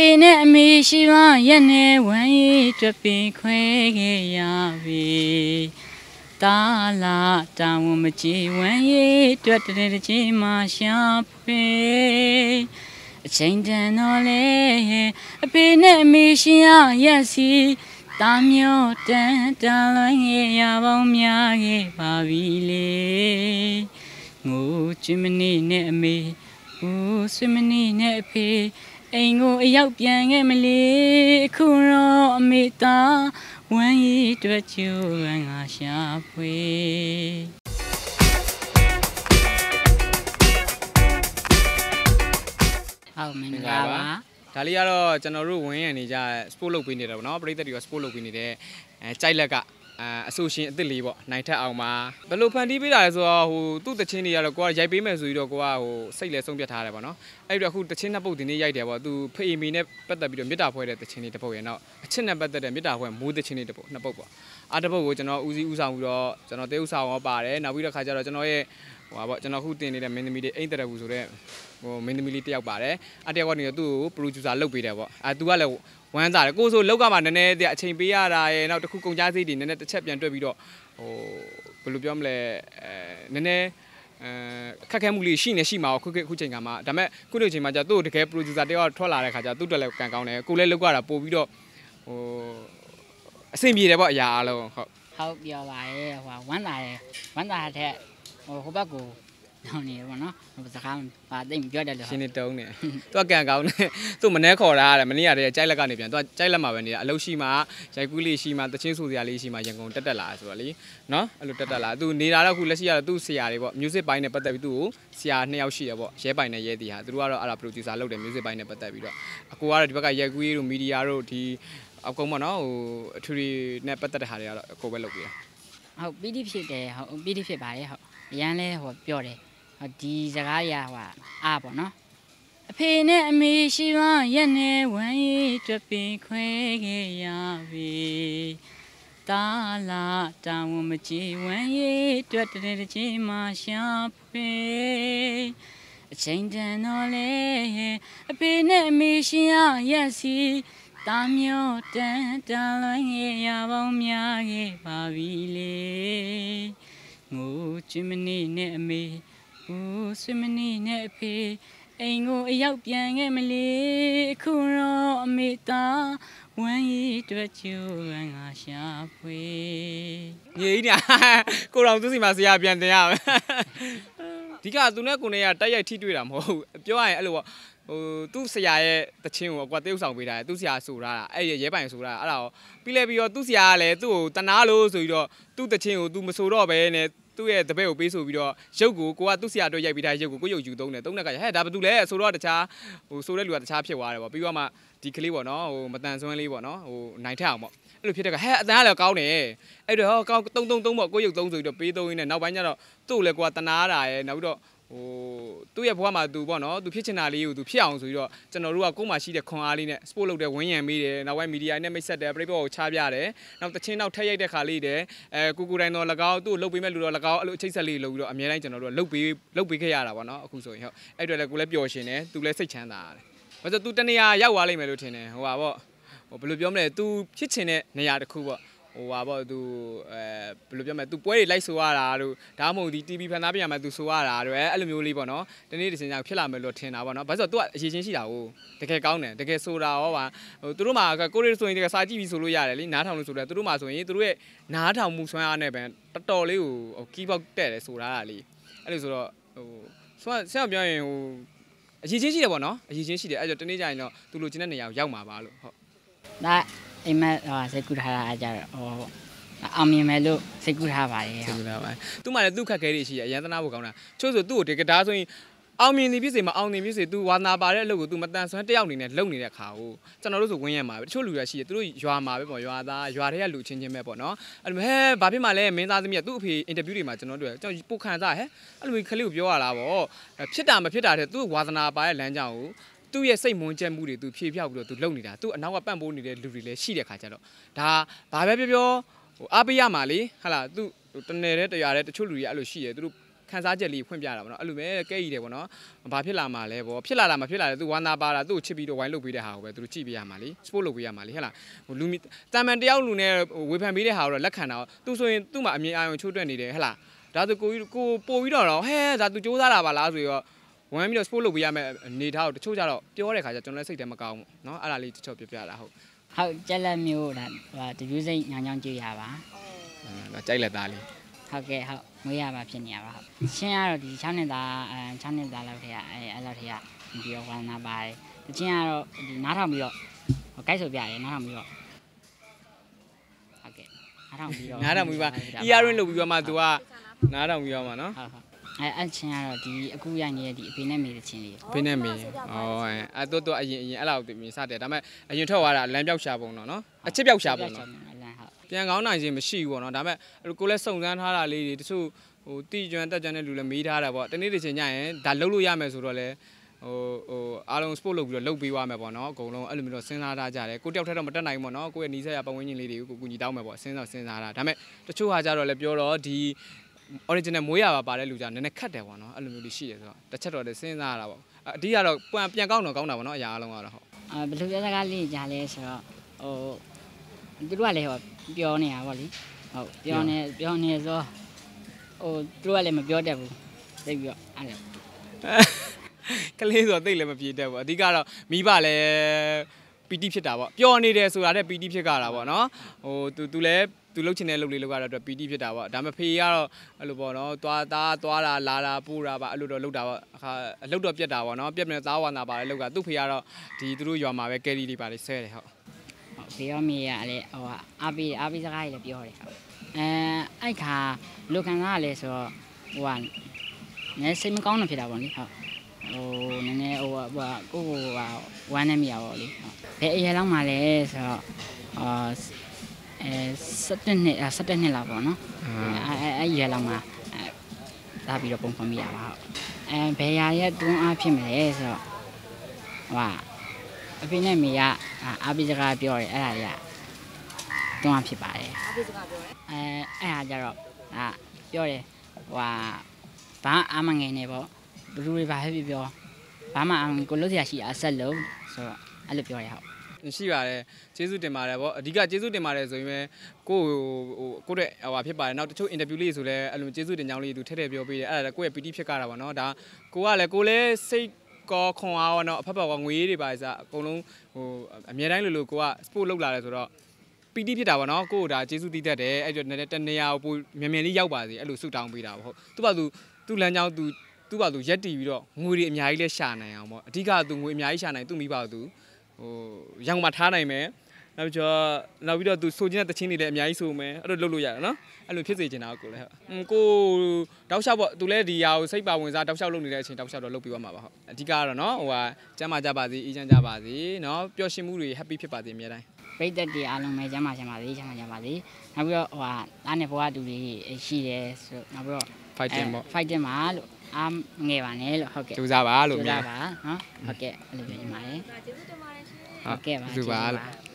พี่เนี่ยมีชีวะยันเนวันยี่จะเป็นเคว้งยาวีตาลาจาวมาจีวันยี่จะเดินจีมาเชียบไปเช่นเดินอะไรพี่เนี่ยมีชีวะยันสีตามยอดเดินตาลอยยาบ่มีอะไรบาวีเลยงูจิมนีเนี่ยมีอูจิมนีเนี่ยพี่เองงูยาวเพียงแค่ไม่เลี้ยคู่รอไม่ตาวันยี่ตัวจูวันอาชาเวเอาเหมือนกันวะถ้าเรียกเราจะนอนรู้วันนี้จะสปูลูกปีนี้เราเนาะปริตรีก็สปูลูกปีนี้ได้ใจเลยกะสูชิอันตรีบ่ในท่าเอามาแต่ลูกพันธุ์ที่ไม่ได้ส่วนหูตู้ตัดชิ้นนี้เราก็ย้ายไปไม่สุดเราก็หูใส่เลยส่งไปทาเลยบ่เนาะไอ้เราหูตัดชิ้นนั้นปุ๊บทีนี้ย้ายเดี๋ยวว่าตู้พี่มีเนี่ยปัตตาบิดไม่ได้พอเลยตัดชิ้นนี้ได้พอเนาะชิ้นนั้นปัตตาบิดไม่ได้พอมูตัดชิ้นนี้ได้พอนั่นปุ๊บว่าอาจจะพอว่าจะนอนอุจิอุสาวเราจะนอนเตี้ยอุสาวเอาไปเลยนะวิธีการจะเราจะนอนว่าบ่จะนอนหูตีนี่แต่ไม่ได้มีเด็กอินเตอร์กูสุดเลยไม่ได้มีลิตรเอาไปเลยอาจจะวันนี้ตู้ปลุกจุฬาลูกไปเดี๋ยวว่าอาตัวเราวันนั้นกูสูเลิกกันมาเนี่ยเดี๋ยวเชียงปีอะไรเราจะคุยกงยาสีดินเนี่ยจะเช็คยันตัวบีดโอ้ปลุกยอมเลยเนี่ยข้าแค่มุลีชีเนี่ยชีมาคุยเชียงกันมาแต่แม้กูเดินเชียงมาจะตู้แค่ปลุกจุฬาเดี๋ยวทว่าอะไรข้าจะตู้ตัวเล็กกันเก่าเนี่ยกูเล่นเลิกกันแล้วปูบีดโอ้สิ่งบีเดี๋ยวว่ายาเราเขาเดียวไปว่าวันไหนแท้โอ้คุณป้ากูเราเนี่ยวันนั้นภาษาคำว่าได้มีเยอะได้เลยชินิตงเนี่ยตัวแกงเขาเนี่ยตัวมันเนี่ยขอได้แหละมันนี่อะไรใจละกันเนี่ยเปลี่ยนตัวใจละมาแบบนี้เราชีมาใจกุลีชีมาตัวชิ้นสุดยาลีชีมายังคงตัดแต่ละส่วนลีเนาะเราตัดแต่ละตัวนี่เราคุยเรื่องเสียตัวเสียเลยบ่มิวสิคไปเนี่ยปัตตานีตัวเสียเนี่ยเอาเสียบ่เสียไปเนี่ยเยอะดีฮะตัวเราอาราโปรดิวเซอร์เราเดี๋ยวมิวสิคไปเนี่ยปัตตานีด้วยกูว่าเราที่ปากยากุยรูมีดีอารูที่เอาเข้ามาเนาะทุเรียนเนี่ยปัตตานีหาเลยโคเบลกุยเขาบีดีพี่เดียเขาบีดีพี่ไปเขาอย่างเลยหัวเปล่าเลยเขาดีจักรยานว่าอาบเนาะพี่เนี่ยมีชีวะยันเนวันยี่จะเป็นเคว้งยาวีตาลาจาวมาจีวันยี่จะเดินจีมาเชียบไปเช่นเดินอะไรพี่เนี่ยมีชีวะยันสีตามยอดเดินตาลอยยาบ่มีอะไรบาวีเลยงูจิมนีเนี่ยมีอูจิมนีเนี่ยพี่เองงูยาวเพียงแค่ไม่เลี้ยคู่รอไม่ตาวันยี่ตัวจูวันอาชาเวยี่เนี่ยกูเราต้องสิมาเสียเพียงแต่ยังที่ก็ตัวเนี่ยกูเนี่ยได้ยัยที่ด้วยล่ะมั้งเจ้าไอ้อะไรวะตู้เสียแต่เชียวกว่าเตี้ยสองปีได้ตู้เสียสูราละไอ้เย่ไปสูราอะไรพี่เล่พี่ว่าตู้เสียเลยตู้ตนาลูสุดยอดตู้แต่เชียวตู้มาสูรอไปเนี่ยตู้เย่แต่ไปอุปสุดยอดเจ้ากูกว่าตู้เสียโดยใหญ่ปีได้เจ้ากูก็อยู่ตรงเนี่ยตรงนั้นก็จะให้ดับตู้เล่สูรอแต่ช้าสูรอเหลือแต่ช้าเพียวว่าเลยพี่ว่ามาดีคลีบ่เนาะมาตันส่วนลีบ่เนาะนายเท่าหมดแล้วพี่เด็กก็ให้ตนาแล้วเก่าเนี่ยไอ้เดี๋ยวเก่าตรงหมดก็อยู่ตรงสุดยอดปีตัวเนี่ยน้าบ้านเนี่ยตู้เลยกว่าตนาได้น้าด้วยตู้เย็บว่ามาดูบ่เนาะดูพี่ชนะลีอยู่ดูพี่อ่างสุดยอดจะนอนรู้ว่ากูมาชีเด็กของอาลีเนี่ยสปูลูกเด็กวันยังมีเดนเอาไว้มีดีไอเนี่ยไม่เสร็จเด็กไปบอกชาบยาเด็กเราแต่เช่นเราเที่ยวเด็กขาลีเด็กกูกูได้นอนละก้าวตู้ลูกปีแม่ลูกละก้าวลูกใช้สลีลูกอเมริกันจะนอนรู้ลูกปีแค่ยาละวะเนาะคุณสวยเหรอไอ้เด็กกูเล็บโยชิเนี่ยตู้เล็บใส่แขนตาเลยว่าจะตู้เตนียยาวอะไรไม่รู้เช่นเนี่ยว่าบ่ปลุกย้อมเลยตู้ชิดเช่นเนี่ยในยาเด็กคู่บ่ว่าบ่ดูปลุกย้อมเลยตู้ป่วยไล่สัวอะไรดูถ้ามูดีทีวีพนักพิมพ์มาดูสัวอะไรดูอะไรมีอะไรบ่เนาะตอนนี้ดิฉันอยากพิลาเมลเทน่าบ่เนาะเพราะตัวเชี่ยชินสิดาวแต่แค่ก้าวเนี่ยแต่แค่สัวเราว่าตัวรู้มาก็เรื่องส่วนที่ก็สายจีบีสูรุยาเลยนี่น้าทำเรื่องสูรุตัวรู้มาส่วนนี้ตัวรู้น้าทำมุสวาเนี่ยเป็นตัดต่อเลยโอ้คีบเอาแต่เลยสัวอะไรอะไรสัวส่วนเสียงยังยี่สิบสี่เดียวเนาะยี่สิบสี่เดียวไอ้เจ้าตัวนี้ใจเนาะตัวลูกจีนั่นเนี่ยยาวมาบ้าลูกได้ไอ้แม่เสกุลฮาราอาจารย์เอามีแม่ลูกเสกุลฮาไปตัวมาเนี่ยตัวข้าเกลียดสิอย่างนั้นน่าบุกเอานะช่วยสุดตัวเด็กกระดาษส่วนเอามีนี่พิเศษมาเอานี่พิเศษตัววานาบาร์เนี่ยลูกตัวมันแต่ส่วนที่เอาเนี่ยเล่าเนี่ยเขาจะน่ารู้สึกว่ายังมาช่วยลูกสิตัวยัวมาไปบ่ยัวตายัวที่ลูกเช่นเช่นแม่บ่เนาะอันนี้เฮ้บาพี่มาเลยเมื่อตาจะมีตัวพี่อินเตอร์วิวดีมาจะน่าด้วยจะปุ๊กขันตาเฮ้อันนี้เขาเรียกว่าอะไรบ่พิจารณามาพิจารณาตัววานาบาร์แหลงเจ้าตู้เย่ใส่หมุนเจมูดีตัวพี่พี่เอาตัวเล่าเนี่ยตัวน้าว่าแป้งโบนี่เลยลูกเลยชี้เด็กขาจะหรอถ้าบาพี่เบี้ยอาไปยามาเลยฮะล่ะตัวตอนนี้เรื่องตัวอะไรตัวช่วยลูกอะไรชี้ตัว เ คันซาเจลีพ่นปลาแล้วเนาะไอ้หลูเม้แก้อีเลยบ่เนาะบ่าผิดล่ะมาแล้วบ่ผิดล่ะล่ะไม่ผิดล่ะตู้วานาปาล่ะตู้ฉิบပြီးတော့ไว้ลุกไปได้หาโหเว้ยตู้ฉิบไปหามาลิสปอร์ตลุกไปหามาลิหล่ะหลูตามันเตี่ยวหลูเนี่ยเวฟันไปได้หาတော့လက်ခံတာตู้ဆိုရင်ตู้มาอเมียอายนชู้တွက်နေတယ်หล่ะဒါဆိုကိုကြီးကိုပို့ပြီးတော့ဟဲ့ဒါသူစူးစမ်းတာပါလားဆိုတော့ဝင်ပြီးတော့ sport လုပ်ပေးရမယ်အနေထားကိုတချို့ကြတော့ပြောတဲ့ခါကျကျွန်တော်လည်းစိတ်ထဲမကောင်းဘူးเนาะအဲ့ဒါလေးတချို့ပြောပြတာဟုတ်ဟုတ်ကြက်လက်မျိုးဒါတပြူးစိတ်ညောင်ညောင်ကြည့်ရပါဟုတ်ကြိုက်လက်သားလေးဟုတ်ကဲ့ဟုတ်မွေးရပါဖြစ်နေရပါဟုတ်ရှင်းရတော့ဒီ6နှစ်သား6နှစ်သားလောက်ထဲကအဲ့လောက်ထဲကဒီဝါနာပါတယ်တချင်းကတော့ဒီနားထောင်ပြီးတော့ကိုက်ဆိုပြရတယ်နားထောင်ပြီးတော့ဟုတ်ကဲ့နားထောင်ပြီးတော့နားထောင်ပြီးပါ ERN လုပ်ပြီးပါမှ तू ကနားထောင်ပြီးပါမှเนาะဟုတ်ဟုတ်အဲ့ချင်းကတော့ဒီအခုရနေရဲ့ဒီအဖေနဲ့မေတဲ့ချင်းလေးဖေနဲ့မေဩအဲ့တော့အရင်အဲ့လောက်တင်စတယ်ဒါပေမဲ့အရင်ထွက်သွားတာလမ်းပြောက်ရှာပုံတော့နော်အချစ်ပြောက်ရှာပုံတော့ပြန်ကောင်းနိုင်ခြင်းမရှိဘူးပေါ့နော်ဒါပေမဲ့ကိုလည်းစုံစမ်းထားတာလေးတွေတချို့ဟိုတိကျွမ်းတက်ကျွမ်းတဲ့လူလည်းမေးထားတာပေါ့တနေ့တစ်ချိန်ညရင်ဒါလှုပ်လို့ရမယ်ဆိုတော့လေဟိုအားလုံး sport လုပ်ပြီးတော့လှုပ်ပေးသွားမယ်ပေါ့နော်အကုန်လုံးအဲ့လိုမျိုးတော့စဉ်းစားထားကြတယ်ကိုတယောက်ထက်တော့မတက်နိုင်ဘူးပေါ့နော်ကိုရဲ့နီးစပ်ရပတ်ဝန်းကျင်လေးတွေကိုကူညီတောင်းမယ်ပေါ့စဉ်းစားတာဒါပေမဲ့တချို့ဟာကြတော့လည်းပြောတော့ဒီoriginal မွေးရပါပါတဲ့လူကြနည်းနည်းခတ်တယ်ပေါ့နော်အဲ့လိုမျိုးလေးရှိတယ်ဆိုတော့တစ်ချက်တော့စဉ်းစားရတာပေါ့အဒီကတော့ပြန်ကောင်းတော့ကောင်းတာပေါ့နော်အရာအလုံးကတော့ဟုတ်ဘယ်လိုပြောစကားလေးကြားလဲဆိုတော့ဟိုသူတို့ကလည်းပြောနေတာပေါ့လေဟုတ်ပြောနေဆိုဟိုသူတို့ကလည်းမပြောတတ်ဘူးသိပြီးတော့အဲ့လိုကလေးဆိုတော့သိလည်းမပြေတတ်ဘူးအဓိကတော့မိဘလည်းပီတိဖြစ်တာပေါ့ပျော်နေတယ်ဆိုတာတဲ့ပီတိဖြစ်ကြတာပေါ့နော်ဟိုသူလည်းသူလှုပ်ချင်တဲ့လှုပ်လေးလောက်ကတော့ပီတိဖြစ်တာပေါ့ဒါမှဖေးကတော့အဲ့လိုပေါ့နော်သွားတာလာတာပို့တာပါအဲ့လိုတော့လှုပ်တာပေါ့အခါအလှုပ်တော့ပြက်တာပေါ့နော်ပြက်ပြန်သားဝါနာပါလေလှုပ်တာသူ့ဖေးကတော့ဒီသူတို့ရွာမှာပဲကယ်ရီတွေပါလေဆဲတယ်ဟုတ်ဟုတ်ဖေးရောမေရလည်းဟိုဟာအားပြီးစကားကြီးလည်းပြောတယ်ဟုတ်အဲ့ခါလူခံစားရလဲဆိုတော့ဟိုဟာနည်းစိတ်မကောင်းတော့ဖြစ်တာပေါ့လေဟုတ်โอ้เนเน่โอ้ว่ากูว่าวันนั้นไม่เอาหรอกดิเบ้ไอ้เยลงมาเลยสร17เนี่ย17เนี่ยล่ะป่ะเนาะไอ้เยลงมาตาပြီးတော့ပုံဖမ်းမိရပါဟုတ်เบ้ยาเนี่ยတွန်းအားဖြစ်မယ်ဆိုတော့ဟွာအဖေနဲ့မေကအားပြီးစကားပြောတယ်အဲ့ဒါကြီးကတွန်းအားဖြစ်ပါတယ်အားပြီးစကားပြောတယ်အဲ့ဟာကြတော့ပြောတယ်ဟွာဘာအမငယ်နေပေါ့ဘလူတွေပါပဲပြောဘာမှကိုလို့ဆရာရှိအဆက်လုံးဆိုတော့အဲ့လိုပြောရဟုတ်ရှိပါတယ်ကျေးဇူးတင်ပါတယ်ဗောအဓိကကျေးဇူးတင်ပါတယ်ဆိုရင်ကိုကိုတဲ့ဟိုဖြစ်ပါတယ်နောက်တချို့ interview လေးဆိုလဲအဲ့လိုကျေးဇူးတင်ကြောင်းလေးသူထည့်ပြောပေးတယ်အဲ့ဒါကိုရဲ့ PT ဖြစ်ကြတာဗောနော်ဒါကိုကလည်းကိုလည်းစိတ်ကောခွန်အားဗောနော်အဖက်ပေါ်ကငွေတွေပါစားအကုန်လုံးဟိုအမြဲတမ်းလိုကိုက sport လုပ်လာတယ်ဆိုတော့ PT ဖြစ်တာဗောနော်ကိုကဒါကျေးဇူးတည်တတ်တယ်အဲ့တော့တနေရာကိုမြန်မြန်လေးရောက်ပါစေအဲ့လိုဆုတောင်းပေးတာဗောဟုတ်သူ့လမ်းကြောင်းသူ့ဘာသူရက်တီပြီးတော့ငွေတွေအများကြီးလဲရှာနိုင်အောင်ပေါ့အဓိကသူငွေအများကြီးရှာနိုင်သူ့မိဘသူဟိုရန်ကုန်မှာထားနိုင်မယ်နောက်ပြီးတော့သူဆိုချင်တဲ့တခြင်းတွေလည်းအများကြီးဆိုမယ်အဲ့လိုလုပ်လို့ရတယ်နော်အဲ့လိုဖြစ်စေချင်တာကိုလည်းဟုတ်ကိုတောက်လျှောက်ပေါ့သူလည်းဒီဟာကိုစိတ်ပါဝင်စားတောက်လျှောက်လုပ်နေတဲ့အချိန်တောက်လျှောက်တော့လုပ်ပြီးသွားမှာပါဟုတ်အဓိကကတော့နော်ဟိုဟာကျမ်းမာကြပါစေအေးချမ်းကြပါစေနော်ပျော်ရွှင်မှုတွေ happy ဖြစ်ပါစေအများတိုင်းပိတ်သက်တွေအားလုံးပဲကျမ်းမာချင်ပါစေချမ်းသာကြပါစေနောက်ပြီးတော့ဟိုဟာသားနဲ့ဘွားတူတွေရှိတယ်ဆိုနောက်ပြီးတော့ fighting ပေါ့ fighting မှာလို့ငယ်ပါနဲ့လို့ဟုတ်ကဲ့ကျူစားပါလို့ကျူစားပါเนาะဟုတ်ကဲ့အဲ့လိုပြောနေပါတယ်ကျေးဇူးတင်ပါတယ်ရှင်ဟုတ်ကဲ့ပါကျေးဇူးပါ